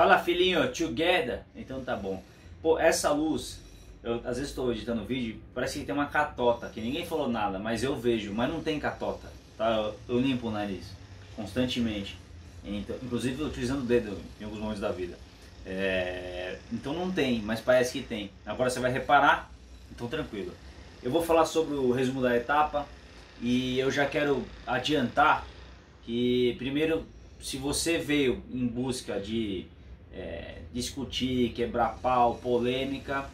Fala, filhinho, together. Então tá bom. Pô, essa luz, eu às vezes estou editando vídeo, parece que tem uma catota, que ninguém falou nada, mas eu vejo, mas não tem catota, tá? Eu limpo o nariz constantemente, então, inclusive utilizando o dedo em alguns momentos da vida. Então não tem, mas parece que tem. Agora você vai reparar, então tranquilo. Eu vou falar sobre o resumo da etapa e eu já quero adiantar que, primeiro, se você veio em busca de discutir, quebrar pau, polêmica,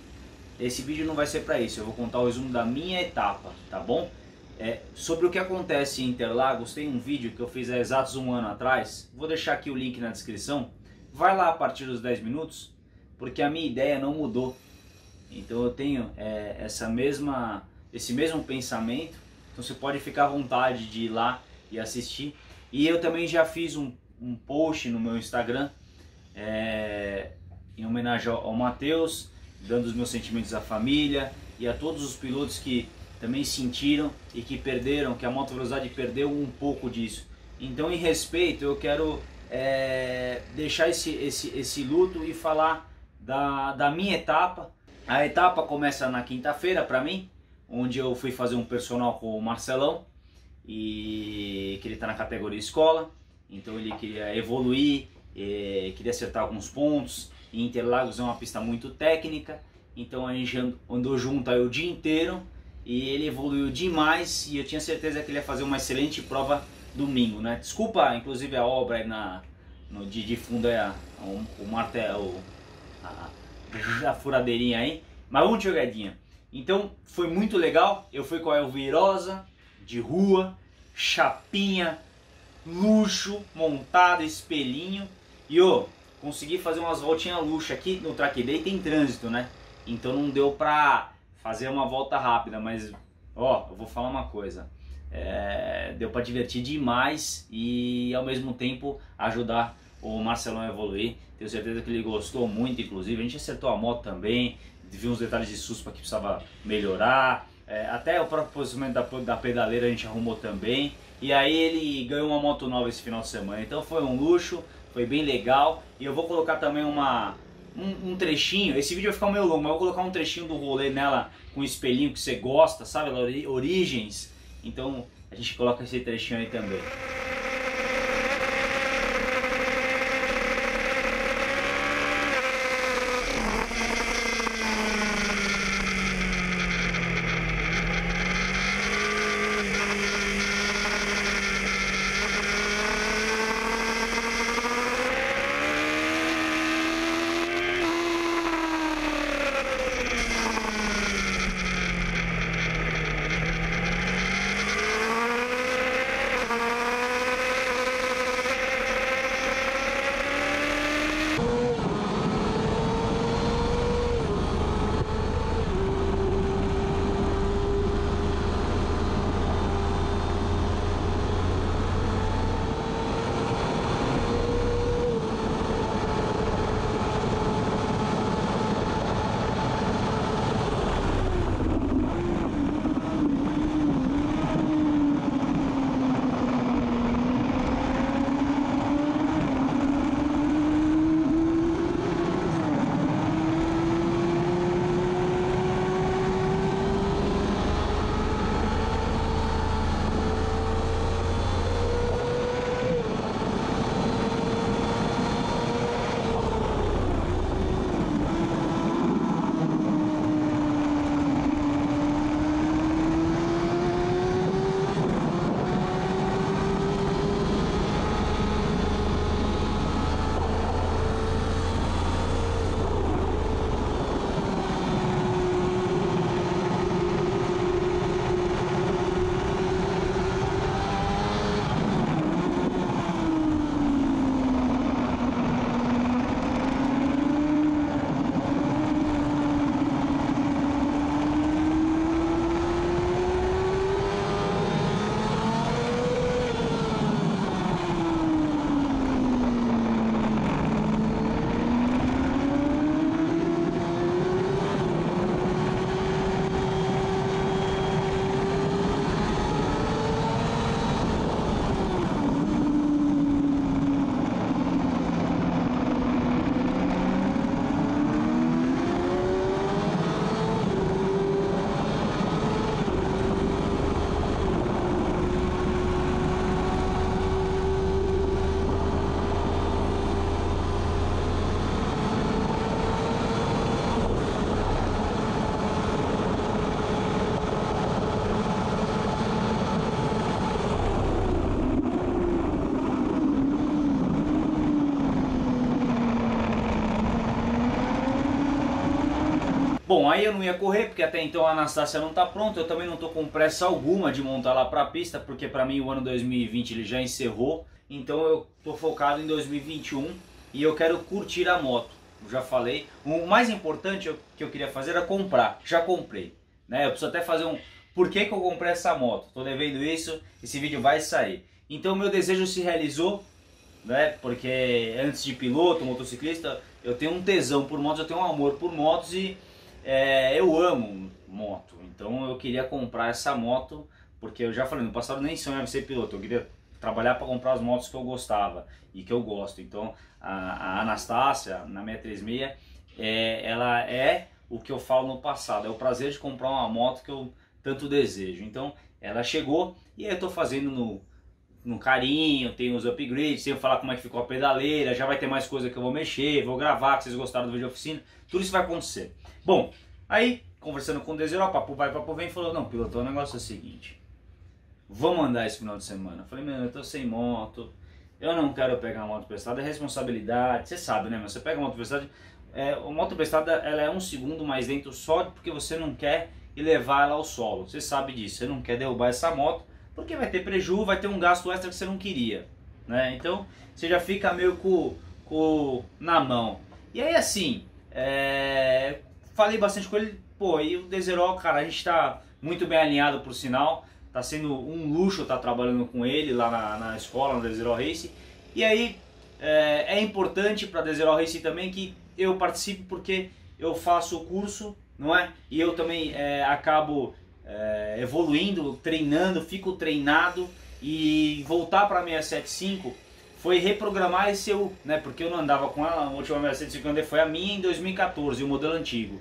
esse vídeo não vai ser para isso. Eu vou contar o resumo da minha etapa, tá bom? Sobre o que acontece em Interlagos, tem um vídeo que eu fiz há exatos 1 ano atrás. Vou deixar aqui o link na descrição. Vai lá a partir dos 10 minutos, porque a minha ideia não mudou. Então eu tenho esse mesmo pensamento. Então você pode ficar à vontade de ir lá e assistir. E eu também já fiz um post no meu Instagram em homenagem ao Matheus, dando os meus sentimentos à família e a todos os pilotos que também sentiram e que perderam, que a moto velocidade perdeu um pouco disso. Então, em respeito, eu quero deixar esse luto e falar da minha etapa. A etapa começa na quinta-feira para mim, onde eu fui fazer um personal com o Marcelão, e que ele está na categoria escola, então ele queria evoluir, queria acertar alguns pontos, e Interlagos é uma pista muito técnica, então a gente andou junto aí o dia inteiro, e ele evoluiu demais, e eu tinha certeza que ele ia fazer uma excelente prova domingo, né? Desculpa, inclusive, a obra aí de fundo, o martelo, a furadeirinha aí, mas vamos de jogadinha. Então, foi muito legal, eu fui com a Elvira Rosa, de rua, chapinha, luxo, montado, espelhinho. E consegui fazer umas voltinhas luxo aqui no track day, tem trânsito, né? Então não deu pra fazer uma volta rápida, mas eu vou falar uma coisa. Deu pra divertir demais e ao mesmo tempo ajudar o Marcelão a evoluir. Tenho certeza que ele gostou muito, inclusive. A gente acertou a moto também, viu uns detalhes de suspa que precisava melhorar. Até o próprio posicionamento da pedaleira a gente arrumou também. E aí ele ganhou uma moto nova esse final de semana. Então foi um luxo, foi bem legal. E eu vou colocar também um trechinho. Esse vídeo vai ficar meio longo, mas eu vou colocar um trechinho do rolê nela com um espelhinho que você gosta, sabe? Origens. Então a gente coloca esse trechinho aí também. Bom, aí eu não ia correr, porque até então a Anastácia não está pronta, eu também não estou com pressa alguma de montar lá para a pista, porque para mim o ano 2020 ele já encerrou, então eu estou focado em 2021 e eu quero curtir a moto, já falei. O mais importante que eu queria fazer era comprar, já comprei, né? Eu preciso até fazer um por que que eu comprei essa moto, estou devendo isso, esse vídeo vai sair. Então meu desejo se realizou, né? Porque antes de piloto, motociclista, eu tenho um tesão por motos, eu tenho um amor por motos e... eu amo moto, então eu queria comprar essa moto, porque eu já falei, no passado nem sonhava ser piloto, eu queria trabalhar para comprar as motos que eu gostava e que eu gosto. Então a Anastácia, na 636, ela é o que eu falo no passado, é o prazer de comprar uma moto que eu tanto desejo. Então ela chegou e eu estou fazendo no carinho, tem os upgrades, tenho que falar como é que ficou a pedaleira, já vai ter mais coisa que eu vou mexer, vou gravar, que vocês gostaram do vídeo de oficina, tudo isso vai acontecer. Bom, aí, conversando com o Deseiro, ó, papo vai, papo vem, falou, não, piloto, o negócio é o seguinte, vamos andar esse final de semana. Eu falei, meu, eu tô sem moto, eu não quero pegar uma moto prestada, é responsabilidade, você sabe, né, mas você pega uma moto prestada, a moto prestada, ela é um segundo mais dentro só, porque você não quer levar ela ao solo, você sabe disso, você não quer derrubar essa moto, porque vai ter prejuízo, vai ter um gasto extra que você não queria, né? Então você já fica meio na mão. E aí assim, falei bastante com ele, pô, e o Dezerol, cara, a gente tá muito bem alinhado por sinal, tá sendo um luxo tá trabalhando com ele lá na escola, no Dezerol Race. E aí é importante pra Dezerol Race também que eu participe, porque eu faço o curso, não é? E eu também acabo... evoluindo, treinando, fico treinado, e voltar para a 675 foi reprogramar esse eu, né? Porque eu não andava com ela, a última 675 que eu andei foi a minha em 2014, o modelo antigo.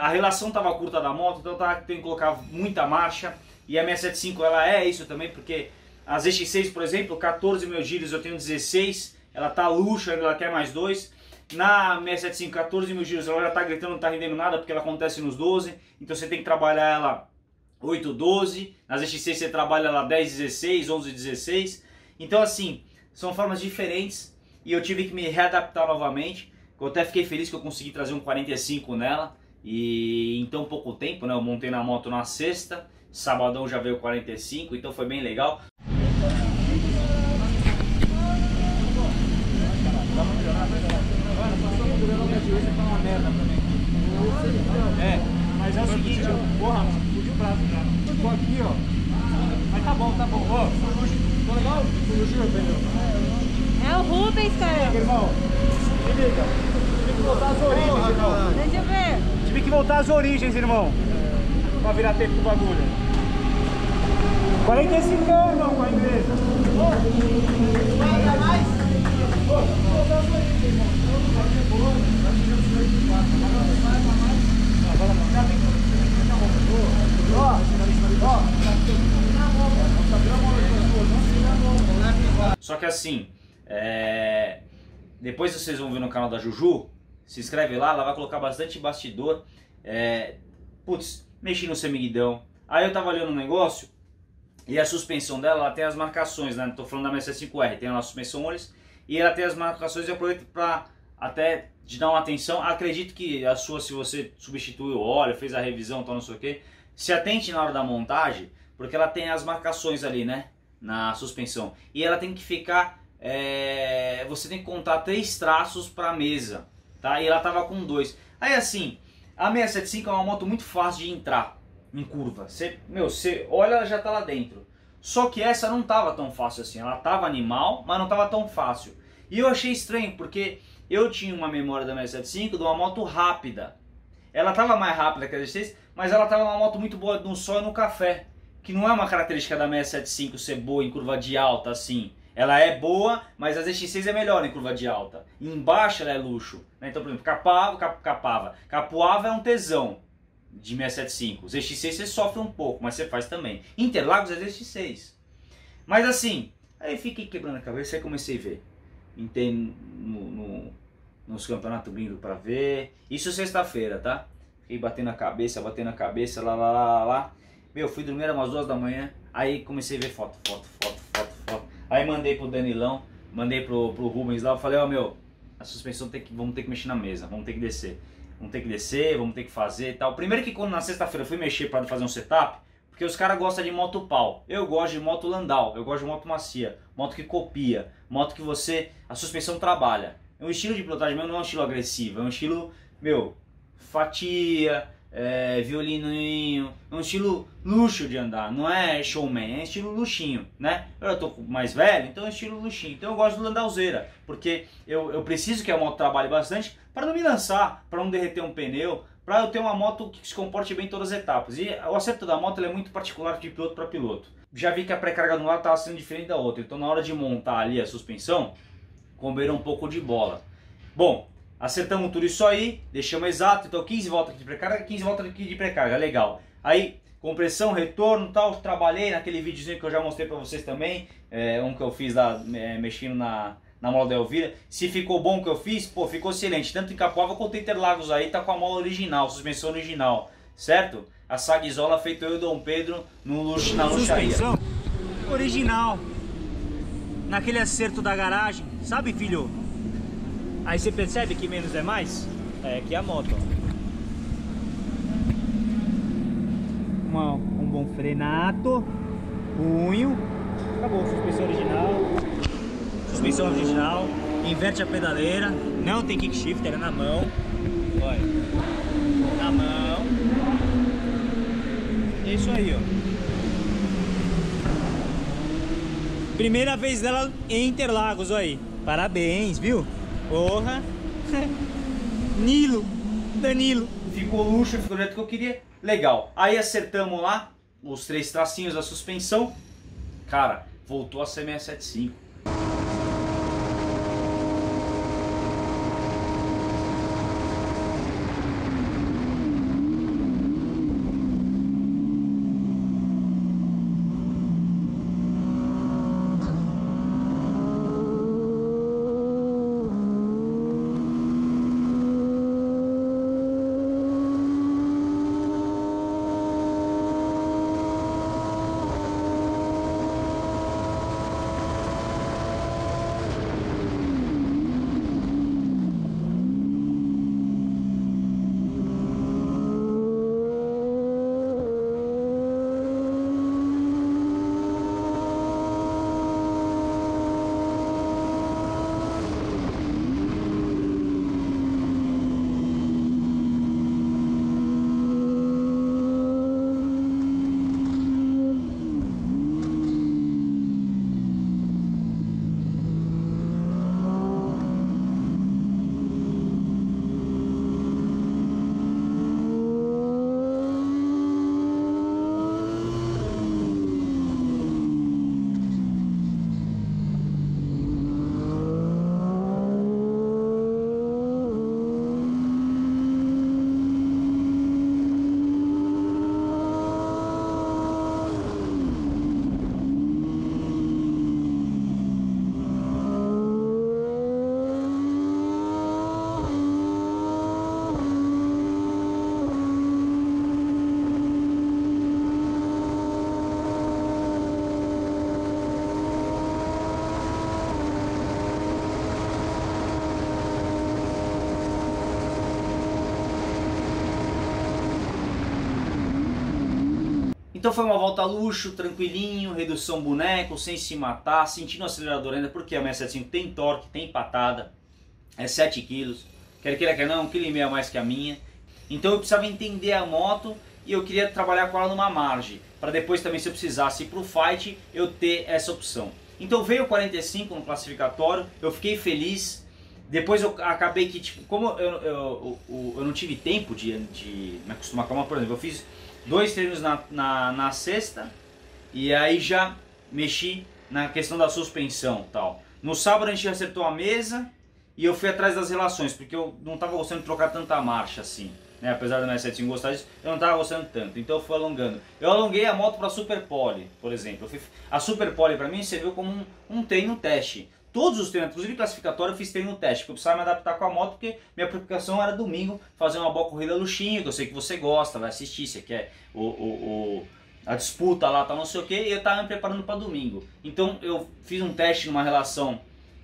A relação estava curta da moto, então eu tenho que colocar muita marcha, e a 675 ela é isso também, porque a ZX6, por exemplo, 14 mil giros, eu tenho 16, ela tá luxo, ela quer mais 2. Na 675, 14 mil giros, ela já tá gritando, não tá rendendo nada, porque ela acontece nos 12, então você tem que trabalhar ela 8, 12, na ZX6 você trabalha lá 10, 16, 11, 16, então assim, são formas diferentes e eu tive que me readaptar novamente. Eu até fiquei feliz que eu consegui trazer um 45 nela e em tão pouco tempo, né? Eu montei na moto na sexta, sabadão já veio 45, então foi bem legal. Mas é o seguinte, porra, fugiu o prazo já. Ficou aqui, ó. Mas tá bom, tá bom. Ó, ficou legal? É o Rubens, cara. Irmão, se liga. Tive que voltar às origens, irmão. Deixa eu ver. Tive que voltar às origens, irmão. Pra virar tempo pro bagulho. 45 anos, irmão, com a igreja. Paga mais? Voltar às origens, irmão. Só que assim, depois vocês vão ver no canal da Juju, se inscreve lá, ela vai colocar bastante bastidor. Putz, mexi no semiguidão. Aí eu tava olhando um negócio e a suspensão dela, ela tem as marcações, né? Tô falando da 675R, tem lá a suspensão Olhos e ela tem as marcações, e eu aproveito pra até de dar uma atenção. Acredito que a sua, se você substitui o óleo, fez a revisão, tal, não sei o que, se atente na hora da montagem, porque ela tem as marcações ali, né, na suspensão, e ela tem que ficar, você tem que contar 3 traços para a mesa, tá? E ela tava com 2. Aí assim, a 675 é uma moto muito fácil de entrar em curva, você olha, ela já tá lá dentro. Só que essa não tava tão fácil assim, ela tava animal, mas não tava tão fácil. E eu achei estranho, porque eu tinha uma memória da 675 de uma moto rápida. Ela estava mais rápida que a ZX6, mas ela estava uma moto muito boa no sol e no café, que não é uma característica da 675 ser boa em curva de alta assim. Ela é boa, mas a ZX6 é melhor em curva de alta. E embaixo ela é luxo, né? Então, por exemplo, Capuava é um tesão de 675. ZX6 você sofre um pouco, mas você faz também. Interlagos é ZX6. Mas assim, aí fiquei quebrando a cabeça e comecei a ver. Nos campeonatos gringos pra ver. Isso sexta-feira, tá? Fiquei batendo a cabeça, lá. Meu, fui dormir umas 2 da manhã, aí comecei a ver foto. Aí mandei pro Danilão, mandei pro Rubens lá, eu falei, ó, meu, a suspensão vamos ter que mexer na mesa, vamos ter que descer. vamos ter que descer, vamos ter que fazer e tal. Primeiro que quando na sexta-feira eu fui mexer para fazer um setup, porque os caras gostam de moto pau. Eu gosto de moto landau, eu gosto de moto macia, moto que copia, moto que você, a suspensão trabalha. É um estilo de pilotagem meu, não é um estilo agressivo, é um estilo, meu, fatia, violininho, é um estilo luxo de andar, não é showman, é estilo luxinho, né? Eu tô mais velho, então é estilo luxinho. Então eu gosto do landauzeira, porque eu preciso que a moto trabalhe bastante para não me lançar, para não derreter um pneu, para eu ter uma moto que se comporte bem em todas as etapas. E o acerto da moto é muito particular de piloto para piloto. Já vi que a pré-carga no lado estava sendo diferente da outra, então na hora de montar ali a suspensão, comer um pouco de bola. Bom, acertamos tudo isso aí, deixamos exato, então 15 voltas aqui de pré-carga, 15 voltas aqui de pré-carga, legal. Aí, compressão, retorno e tal, trabalhei naquele videozinho que eu já mostrei pra vocês também, um que eu fiz lá, mexendo na mola da Elvira. Se ficou bom o que eu fiz, pô, ficou excelente, tanto em Capuava quanto em Interlagos aí, tá com a mola original, suspensão original, certo? A saguizola feito eu e o Dom Pedro na luxaria. Suspensão original, naquele acerto da garagem, sabe, filho? Aí você percebe que menos é mais? É que a moto, um bom frenato, punho, acabou, suspensão original, inverte a pedaleira, não tem kick shifter, é na mão, olha, na mão, é isso aí, ó. Primeira vez dela em Interlagos, olha aí. Parabéns, viu? Porra! Nilo! Danilo! Ficou luxo, ficou do jeito que eu queria. Legal. Aí acertamos lá os 3 tracinhos da suspensão. Cara, voltou a ser 675. Então foi uma volta a luxo, tranquilinho, redução boneco, sem se matar, sentindo o acelerador ainda, porque a 675 tem torque, tem patada, é 7 kg, quer queira que não, 1,5 kg a mais que a minha. Então eu precisava entender a moto e eu queria trabalhar com ela numa margem, para depois também, se eu precisasse ir para o fight, eu ter essa opção. Então veio o 45 no classificatório, eu fiquei feliz. Depois eu acabei que, tipo, como eu não tive tempo de me acostumar com a moto, por exemplo, eu fiz 2 treinos na sexta e aí já mexi na questão da suspensão e tal. No sábado a gente acertou a mesa e eu fui atrás das relações, porque eu não estava gostando de trocar tanta marcha assim, né? Apesar da minha 675 gostar disso, eu não estava gostando tanto, então eu fui alongando. Eu alonguei a moto para Super Poli, por exemplo. A Super Poli para mim serviu como um treino teste. Todos os treinos, inclusive classificatório, eu fiz treino teste, porque eu precisava me adaptar com a moto, porque minha preocupação era domingo fazer uma boa corrida luxinha, que eu sei que você gosta, vai assistir, você quer a disputa lá, tá, não sei o que, e eu estava me preparando para domingo. Então eu fiz um teste numa relação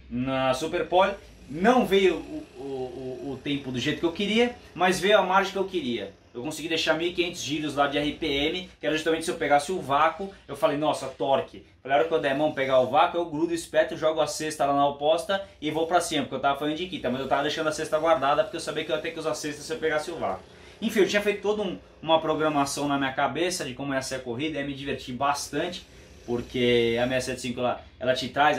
na Super Poli, não veio o tempo do jeito que eu queria, mas veio a margem que eu queria. Eu consegui deixar 1.500 giros lá de RPM, que era justamente se eu pegasse o vácuo, eu falei, nossa, torque. Falei, a hora que eu der a mão pegar o vácuo, eu grudo o espeto, jogo a cesta lá na oposta e vou pra cima, porque eu tava falando de quinta, mas eu tava deixando a cesta guardada, porque eu sabia que eu ia ter que usar a cesta se eu pegasse o vácuo. Enfim, eu tinha feito toda uma programação na minha cabeça de como ia ser a corrida, ia me divertir bastante, porque a 675 ela te traz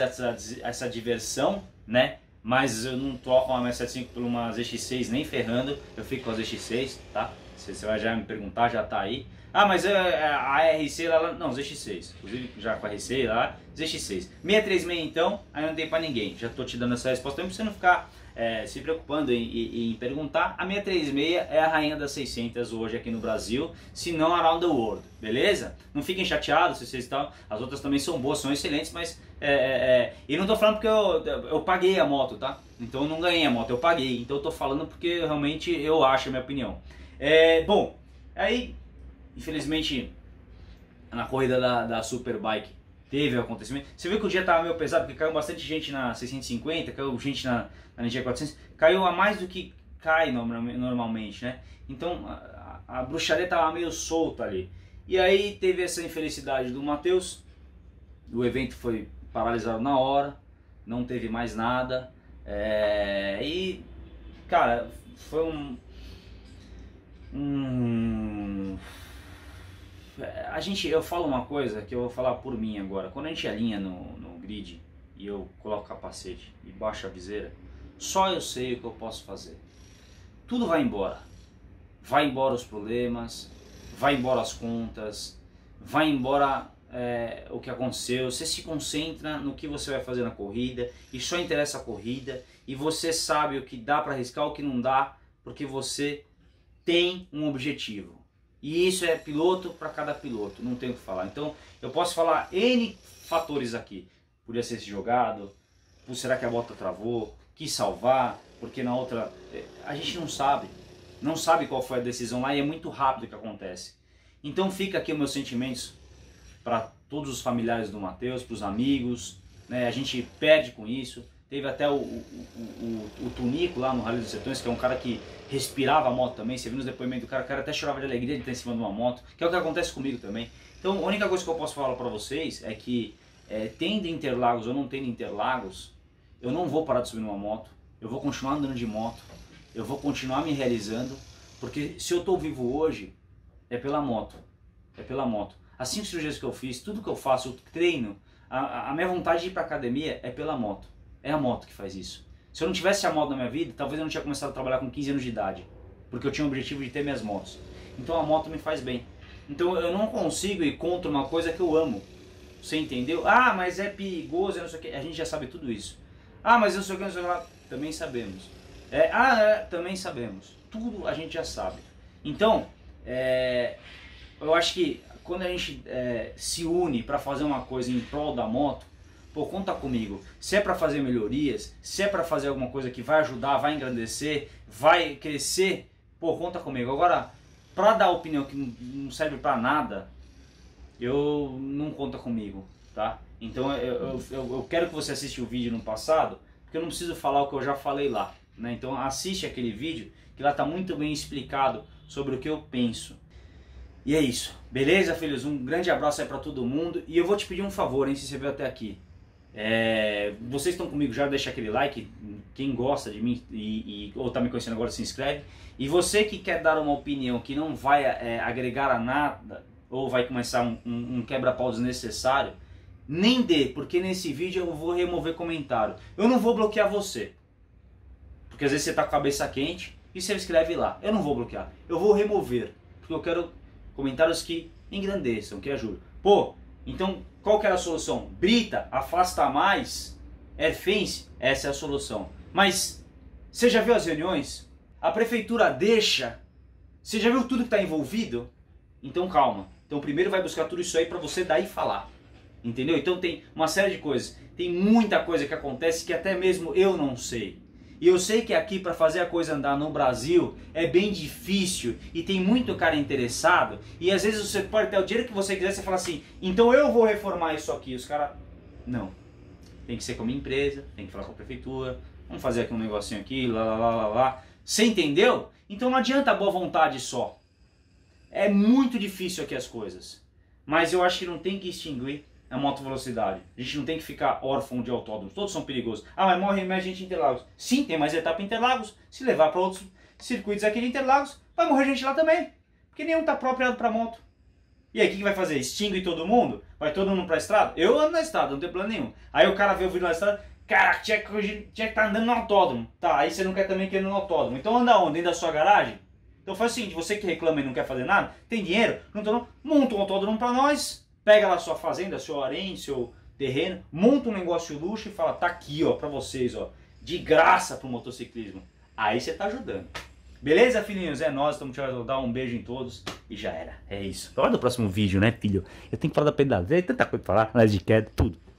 essa diversão, né? Mas eu não troco uma 675 por uma ZX6 nem ferrando, eu fico com a ZX6, tá? Você vai já me perguntar, já tá aí. Ah, mas a RC lá, não, ZX6, inclusive já com a RC lá, ZX6. 636 então, aí não tem pra ninguém, já tô te dando essa resposta também pra você não ficar se preocupando em perguntar. A 636 é a rainha das 600 hoje aqui no Brasil, se não around the world, beleza? Não fiquem chateados se vocês estão, as outras também são boas, são excelentes, mas... e não tô falando porque eu paguei a moto, tá? Então eu não ganhei a moto, eu paguei, então eu tô falando porque realmente eu acho a minha opinião. Bom, aí infelizmente na corrida da Superbike teve um acontecimento. Você viu que o dia tava meio pesado, porque caiu bastante gente na 650, caiu gente na Ninja 400, caiu a mais do que cai normalmente, né? Então a bruxaria tava meio solta ali. E aí teve essa infelicidade do Matheus, o evento foi paralisado na hora, não teve mais nada, e cara, foi eu falo uma coisa que eu vou falar por mim agora. Quando a gente alinha no grid e eu coloco o capacete e baixo a viseira, só eu sei o que eu posso fazer. Tudo vai embora. Vai embora os problemas, vai embora as contas, vai embora o que aconteceu. Você se concentra no que você vai fazer na corrida e só interessa a corrida, e você sabe o que dá para arriscar, o que não dá, porque você tem um objetivo. E isso é piloto para cada piloto, não tem o que falar. Então eu posso falar N fatores aqui. Podia ser esse jogado, será que a bota travou, quis salvar, porque na outra... A gente não sabe qual foi a decisão lá, e é muito rápido que acontece. Então fica aqui os meus sentimentos para todos os familiares do Matheus, para os amigos, né? A gente perde com isso. Teve até o Tunico lá no Raleigh dos Setões, que é um cara que respirava a moto também. Você viu nos depoimentos do cara, o cara até chorava de alegria de estar em cima de uma moto, que é o que acontece comigo também. Então a única coisa que eu posso falar pra vocês é que tendo Interlagos ou não tendo Interlagos, eu não vou parar de subir numa moto, eu vou continuar andando de moto, eu vou continuar me realizando, porque se eu tô vivo hoje, é pela moto, As 5 cirurgias que eu fiz, tudo que eu faço, eu treino, a minha vontade de ir pra academia é pela moto. É a moto que faz isso. Se eu não tivesse a moto na minha vida, talvez eu não tinha começado a trabalhar com 15 anos de idade, porque eu tinha o objetivo de ter minhas motos. Então a moto me faz bem. Então eu não consigo ir contra uma coisa que eu amo. Você entendeu? Ah, mas é perigoso, não sei o que. A gente já sabe tudo isso. Ah, mas eu não sei o que, não sei o que lá. Também sabemos. Também sabemos. Tudo a gente já sabe. Então, eu acho que quando a gente se une para fazer uma coisa em prol da moto, pô, conta comigo. Se é para fazer melhorias, se é para fazer alguma coisa que vai ajudar, vai engrandecer, vai crescer, pô, conta comigo. Agora, para dar opinião que não serve para nada, eu não conta comigo, tá? Então eu quero que você assista o vídeo no passado, porque eu não preciso falar o que eu já falei lá, né? Então assiste aquele vídeo, que lá tá muito bem explicado sobre o que eu penso. E é isso, beleza, filhos? Um grande abraço aí para todo mundo, e eu vou te pedir um favor, hein, se você veio até aqui. Vocês estão comigo já, deixa aquele like, quem gosta de mim ou está me conhecendo agora, se inscreve. E você que quer dar uma opinião que não vai agregar a nada, ou vai começar um quebra-pau desnecessário, nem dê, porque nesse vídeo eu vou remover comentário. Eu não vou bloquear você, porque às vezes você está com a cabeça quente e você escreve lá. Eu não vou bloquear, eu vou remover, porque eu quero comentários que engrandeçam, que ajudam. Pô, então... Qual que era a solução? Brita, afasta mais, airfence, essa é a solução. Mas você já viu as reuniões? A prefeitura deixa? Você já viu tudo que está envolvido? Então calma. Então primeiro vai buscar tudo isso aí para você daí falar. Entendeu? Então tem uma série de coisas. Tem muita coisa que acontece que até mesmo eu não sei. E eu sei que aqui para fazer a coisa andar no Brasil é bem difícil, e tem muito cara interessado, e às vezes você pode ter o dinheiro que você quiser, você fala assim, então eu vou reformar isso aqui, os caras, não, tem que ser com a minha empresa, tem que falar com a prefeitura, vamos fazer aqui um negocinho aqui, lá, lá, lá, lá, lá. Você entendeu? Então não adianta boa vontade só. É muito difícil aqui as coisas. Mas eu acho que não tem que extinguir a motovelocidade. A gente não tem que ficar órfão de autódromos. Todos são perigosos. Ah, mas morre mais gente em Interlagos. Sim, tem mais etapa em Interlagos. Se levar para outros circuitos aqui de Interlagos, vai morrer gente lá também. Porque nenhum está apropriado para moto. E aí, o que vai fazer? Extingue todo mundo? Vai todo mundo para a estrada? Eu ando na estrada, não tem plano nenhum. Aí o cara vê o vídeo na estrada... Cara, tinha que estar andando no autódromo. Tá, aí você não quer também querer no autódromo. Então anda onde? Dentro da sua garagem? Então faz o seguinte, você que reclama e não quer fazer nada, tem dinheiro, não tem não, monta um autódromo pra nós, pega lá sua fazenda, seu harém, seu terreno, monta um negócio luxo e fala, tá aqui ó, pra vocês ó, de graça pro motociclismo. Aí você tá ajudando. Beleza, filhinhos? É nóis, estamos te ajudando, um beijo em todos e já era. É isso. Fala do próximo vídeo, né, filho? Eu tenho que falar da pedaleira, tanta coisa pra falar, análise de queda, tudo.